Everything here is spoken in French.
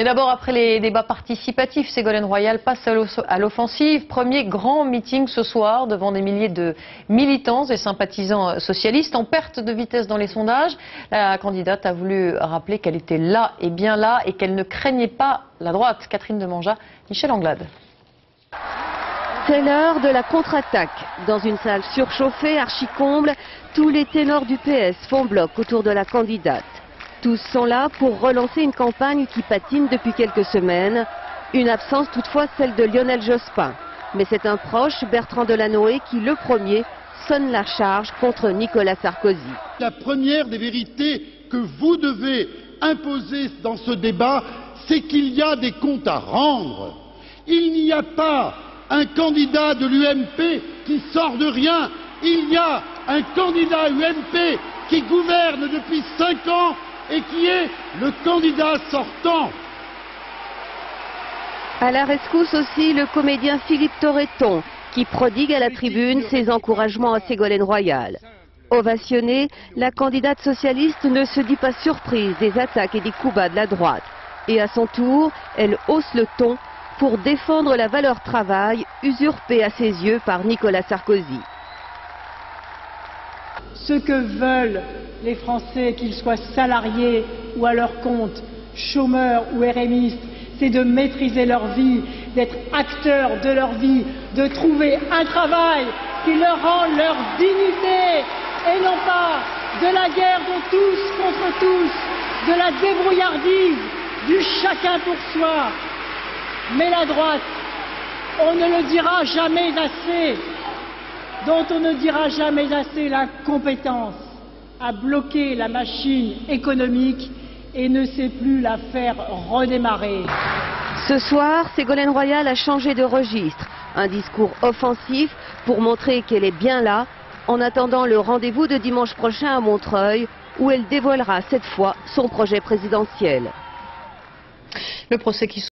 Mais d'abord, après les débats participatifs, Ségolène Royal passe à l'offensive. Premier grand meeting ce soir devant des milliers de militants et sympathisants socialistes en perte de vitesse dans les sondages. La candidate a voulu rappeler qu'elle était là et bien là et qu'elle ne craignait pas la droite. Catherine Demangeat, Michel Anglade. C'est l'heure de la contre-attaque. Dans une salle surchauffée, archi-comble, tous les ténors du PS font bloc autour de la candidate. Tous sont là pour relancer une campagne qui patine depuis quelques semaines. Une absence toutefois, celle de Lionel Jospin. Mais c'est un proche, Bertrand Delanoé, qui le premier sonne la charge contre Nicolas Sarkozy. La première des vérités que vous devez imposer dans ce débat, c'est qu'il y a des comptes à rendre. Il n'y a pas un candidat de l'UMP qui sort de rien. Il y a un candidat UMP qui gouverne depuis 5 ans et qui est le candidat sortant. À la rescousse aussi le comédien Philippe Torreton, qui prodigue à la tribune ses encouragements à Ségolène Royal. Ovationnée, la candidate socialiste ne se dit pas surprise des attaques et des coups bas de la droite. Et à son tour, elle hausse le ton pour défendre la valeur travail usurpée à ses yeux par Nicolas Sarkozy. Ce que veulent les Français, qu'ils soient salariés ou à leur compte, chômeurs ou RMistes, c'est de maîtriser leur vie, d'être acteurs de leur vie, de trouver un travail qui leur rend leur dignité et non pas de la guerre de tous contre tous, de la débrouillardise, du chacun pour soi. Mais la droite, on ne le dira jamais assez, dont on ne dira jamais assez l'incompétence à bloquer la machine économique et ne sait plus la faire redémarrer. Ce soir, Ségolène Royal a changé de registre. Un discours offensif pour montrer qu'elle est bien là, en attendant le rendez-vous de dimanche prochain à Montreuil, où elle dévoilera cette fois son projet présidentiel. Le procès qui